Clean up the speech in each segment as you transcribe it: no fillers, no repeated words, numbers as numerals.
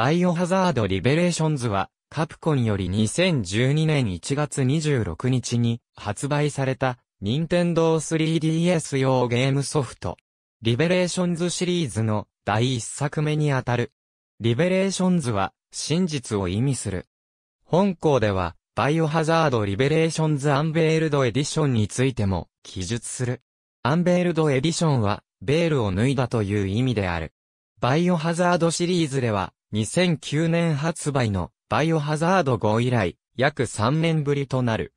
バイオハザードリベレーションズは、カプコンより2012年1月26日に発売された、Nintendo 3DS 用ゲームソフト。リベレーションズシリーズの第1作目にあたる。リベレーションズは、真実を意味する。本項では、バイオハザードリベレーションズアンベールドエディションについても、記述する。アンベールドエディションは、ベールを脱いだという意味である。バイオハザードシリーズでは、2009年発売のバイオハザード5以来、約3年ぶりとなる。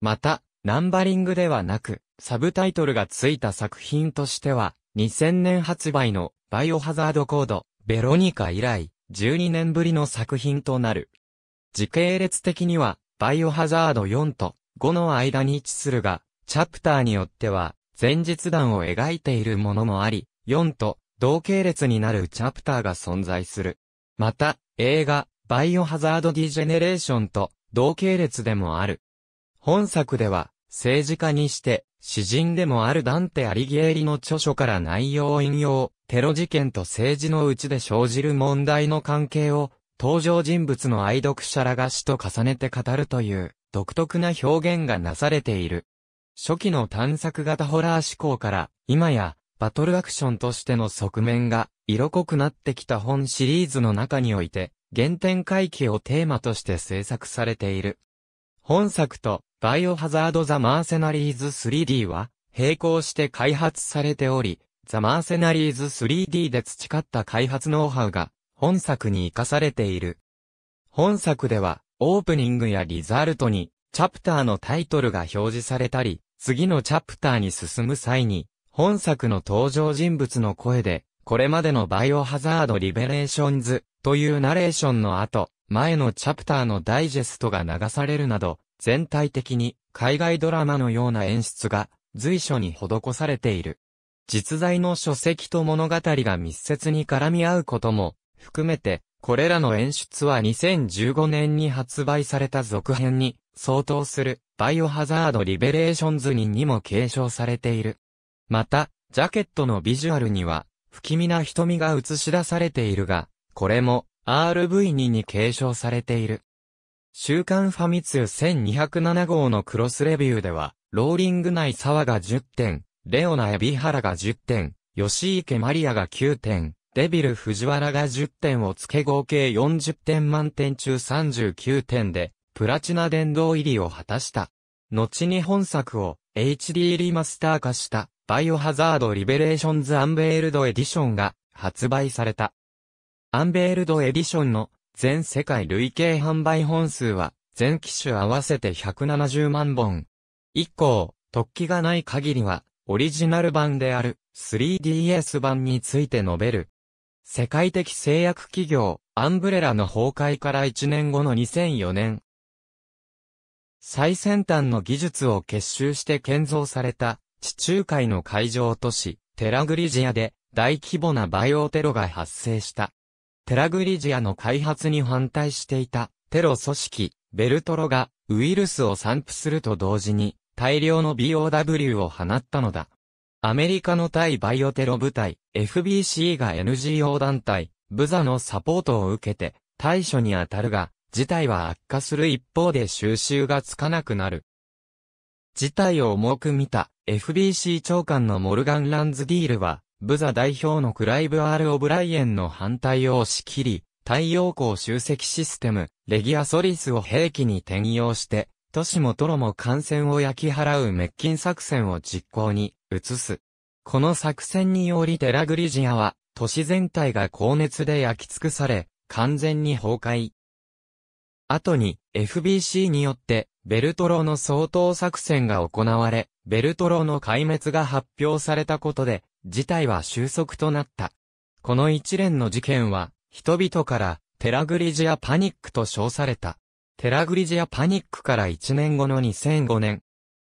また、ナンバリングではなく、サブタイトルがついた作品としては、2000年発売のバイオハザードコード、ベロニカ以来、12年ぶりの作品となる。時系列的には、バイオハザード4と5の間に位置するが、チャプターによっては、前日談を描いているものもあり、4と同系列になるチャプターが存在する。また、映画、バイオハザード・ディジェネレーションと同系列でもある。本作では、政治家にして、詩人でもあるダンテ・アリギエリの著書から内容を引用、テロ事件と政治のうちで生じる問題の関係を、登場人物の愛読者らが詩と重ねて語るという、独特な表現がなされている。初期の探索型ホラー思考から、今や、バトルアクションとしての側面が、色濃くなってきた本シリーズの中において、原点回帰をテーマとして制作されている。本作と、バイオハザードザ・マーセナリーズ 3D は、並行して開発されており、ザ・マーセナリーズ 3D で培った開発ノウハウが、本作に生かされている。本作では、オープニングやリザルトに、チャプターのタイトルが表示されたり、次のチャプターに進む際に、本作の登場人物の声で、これまでのバイオハザードリベレーションズというナレーションの後、前のチャプターのダイジェストが流されるなど、全体的に海外ドラマのような演出が随所に施されている。実在の書籍と物語が密接に絡み合うことも含めて、これらの演出は2015年に発売された続編に相当するバイオハザードリベレーションズにも継承されている。また、ジャケットのビジュアルには、不気味な瞳が映し出されているが、これも RV2 に継承されている。週刊ファミ通1207号のクロスレビューでは、ローリング内沢が10点、レオナ・海老原が10点、吉池マリアが9点、デビル・藤原が10点をつけ合計40点満点中39点で、プラチナ殿堂入りを果たした。後に本作を HD リマスター化した。バイオハザードリベレーションズアンベールドエディションが発売された。アンベールドエディションの全世界累計販売本数は全機種合わせて170万本。以降、突起がない限りはオリジナル版である 3DS 版について述べる。世界的製薬企業アンブレラの崩壊から1年後の2004年。最先端の技術を結集して建造された。地中海の海上都市、テラグリジアで大規模なバイオテロが発生した。テラグリジアの開発に反対していたテロ組織、ベルトロがウイルスを散布すると同時に大量の B.O.W を放ったのだ。アメリカの対バイオテロ部隊、FBC が NGO 団体、ブザのサポートを受けて対処に当たるが、事態は悪化する一方で収拾がつかなくなる。事態を重く見た FBC 長官のモルガン・ランズディールは、ブザ代表のクライブ・R・オブライエンの反対を押し切り、太陽光集積システム、レギアソリスを兵器に転用して、都市もトロも艦船を焼き払う滅菌作戦を実行に移す。この作戦によりテラグリジアは、都市全体が高熱で焼き尽くされ、完全に崩壊。後に FBC によって、ベルトロの掃討作戦が行われ、ベルトロの壊滅が発表されたことで、事態は収束となった。この一連の事件は、人々からテラグリジアパニックと称された。テラグリジアパニックから1年後の2005年、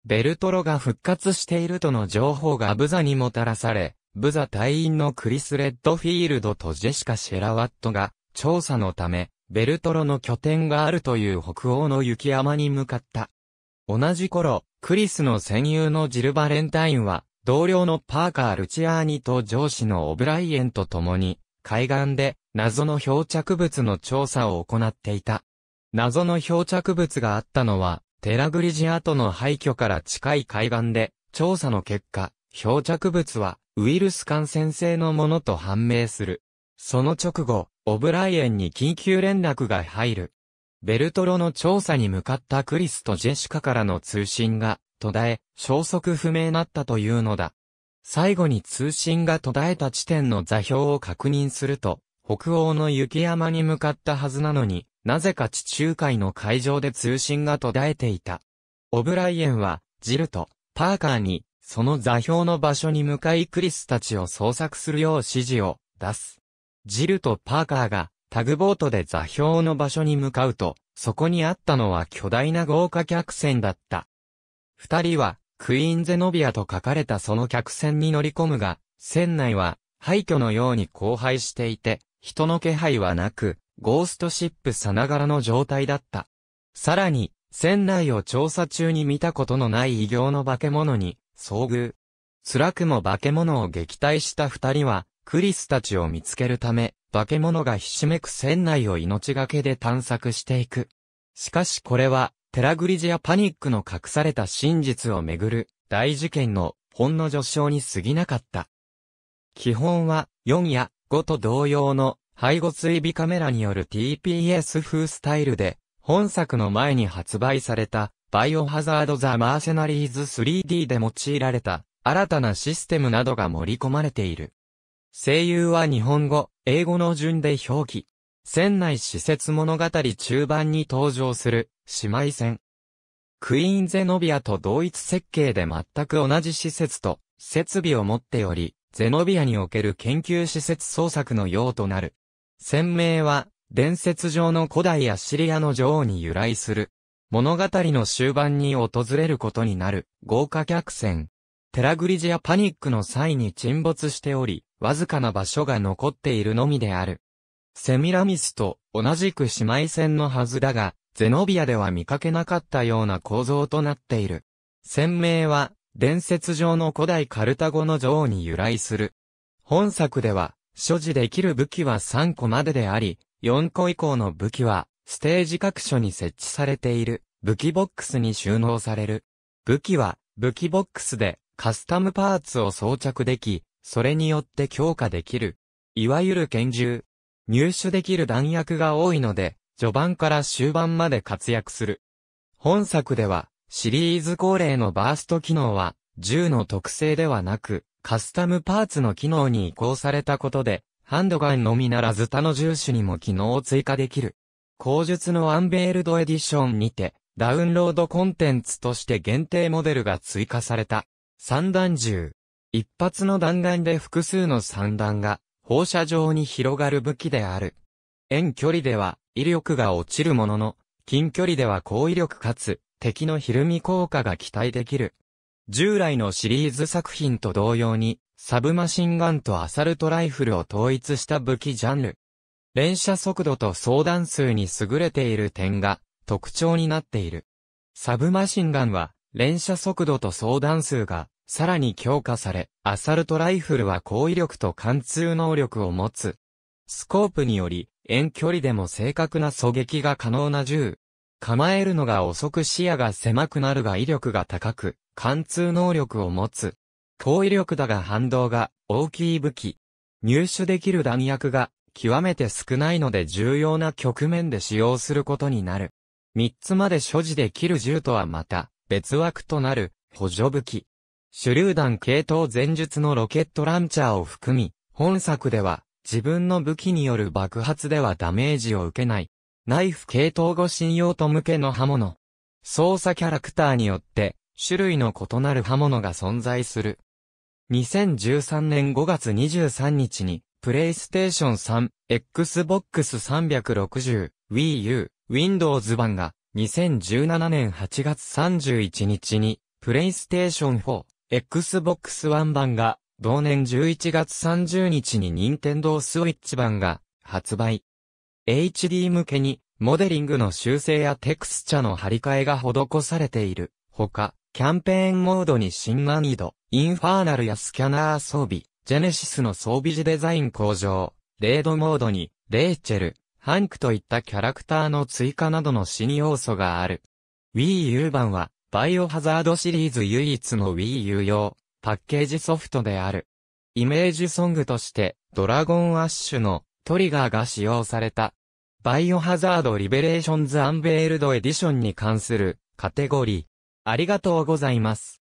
ベルトロが復活しているとの情報がブザにもたらされ、ブザ隊員のクリス・レッドフィールドとジェシカ・シェラワットが、調査のため、ベルトロの拠点があるという北欧の雪山に向かった。同じ頃、クリスの戦友のジル・バレンタインは、同僚のパーカー・ルチアーニと上司のオブライエンと共に、海岸で謎の漂着物の調査を行っていた。謎の漂着物があったのは、テラグリジアとの廃墟から近い海岸で、調査の結果、漂着物はウイルス感染性のものと判明する。その直後、オブライエンに緊急連絡が入る。ベルトロの調査に向かったクリスとジェシカからの通信が途絶え、消息不明になったというのだ。最後に通信が途絶えた地点の座標を確認すると、北欧の雪山に向かったはずなのに、なぜか地中海の海上で通信が途絶えていた。オブライエンは、ジルとパーカーに、その座標の場所に向かいクリスたちを捜索するよう指示を出す。ジルとパーカーがタグボートで座標の場所に向かうと、そこにあったのは巨大な豪華客船だった。二人はクイーンゼノビアと書かれたその客船に乗り込むが、船内は廃墟のように荒廃していて、人の気配はなく、ゴーストシップさながらの状態だった。さらに、船内を調査中に見たことのない異形の化け物に遭遇。辛くも化け物を撃退した二人は、クリスたちを見つけるため、化け物がひしめく船内を命がけで探索していく。しかしこれは、テラグリジアパニックの隠された真実をめぐる大事件のほんの序章に過ぎなかった。基本は、4や5と同様の背後追尾カメラによる TPS 風スタイルで、本作の前に発売された、バイオハザード・ザ・マーセナリーズ 3D で用いられた、新たなシステムなどが盛り込まれている。声優は日本語、英語の順で表記。船内施設物語中盤に登場する、姉妹船。クイーンゼノビアと同一設計で全く同じ施設と、設備を持っており、ゼノビアにおける研究施設捜索の用となる。船名は、伝説上の古代アシリアの女王に由来する。物語の終盤に訪れることになる豪華客船。テラグリジアパニックの際に沈没しており、わずかな場所が残っているのみである。セミラミスと同じく姉妹船のはずだが、ゼノビアでは見かけなかったような構造となっている。船名は、伝説上の古代カルタゴの女王に由来する。本作では、所持できる武器は3個までであり、4個以降の武器は、ステージ各所に設置されている、武器ボックスに収納される。武器は、武器ボックスで、カスタムパーツを装着でき、それによって強化できる。いわゆる拳銃。入手できる弾薬が多いので、序盤から終盤まで活躍する。本作では、シリーズ恒例のバースト機能は、銃の特性ではなく、カスタムパーツの機能に移行されたことで、ハンドガンのみならず他の銃種にも機能を追加できる。後述のアンベールドエディションにて、ダウンロードコンテンツとして限定モデルが追加された。散弾銃。一発の弾丸で複数の散弾が放射状に広がる武器である。遠距離では威力が落ちるものの、近距離では高威力かつ敵のひるみ効果が期待できる。従来のシリーズ作品と同様に、サブマシンガンとアサルトライフルを統一した武器ジャンル。連射速度と装弾数に優れている点が特徴になっている。サブマシンガンは連射速度と装弾数がさらに強化され、アサルトライフルは高威力と貫通能力を持つ。スコープにより遠距離でも正確な狙撃が可能な銃。構えるのが遅く視野が狭くなるが威力が高く、貫通能力を持つ。高威力だが反動が大きい武器。入手できる弾薬が極めて少ないので重要な局面で使用することになる。3つまで所持できる銃とはまた別枠となる補助武器。手榴弾系統前述のロケットランチャーを含み、本作では自分の武器による爆発ではダメージを受けない。ナイフ系統護身用途向けの刃物。操作キャラクターによって種類の異なる刃物が存在する。2013年5月23日にプレイステーション3、Xbox 360、Wii U、Windows 版が、2017年8月31日に、プレイステーション4、Xbox One 版が、同年11月30日に Nintendo Switch 版が、発売。HD 向けに、モデリングの修正やテクスチャの張り替えが施されている。ほか、キャンペーンモードに新難易度、インファーナルやスキャナー装備。ジェネシスの装備時デザイン向上、レイドモードに、レイチェル、ハンクといったキャラクターの追加などの新要素がある。Wii U 版は、バイオハザードシリーズ唯一の Wii U 用、パッケージソフトである。イメージソングとして、ドラゴンアッシュのトリガーが使用された。バイオハザードリベレーションズアンベールドエディションに関するカテゴリー。ありがとうございます。